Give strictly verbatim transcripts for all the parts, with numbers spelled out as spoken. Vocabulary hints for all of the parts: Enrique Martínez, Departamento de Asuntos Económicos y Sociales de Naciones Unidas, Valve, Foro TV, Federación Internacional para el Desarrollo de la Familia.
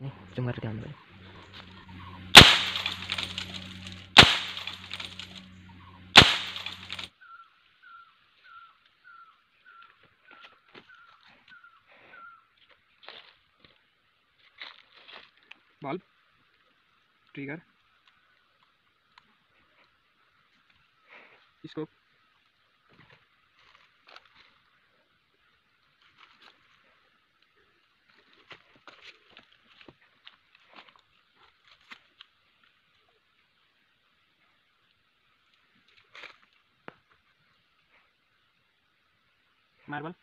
Estoy marcando. Valve, trigger, scope, marble.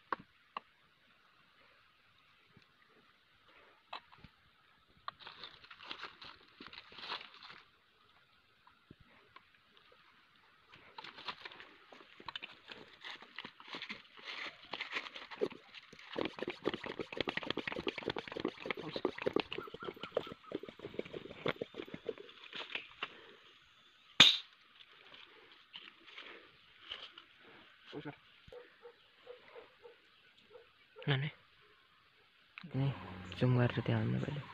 नहीं, नहीं, तुम मरते आने वाले।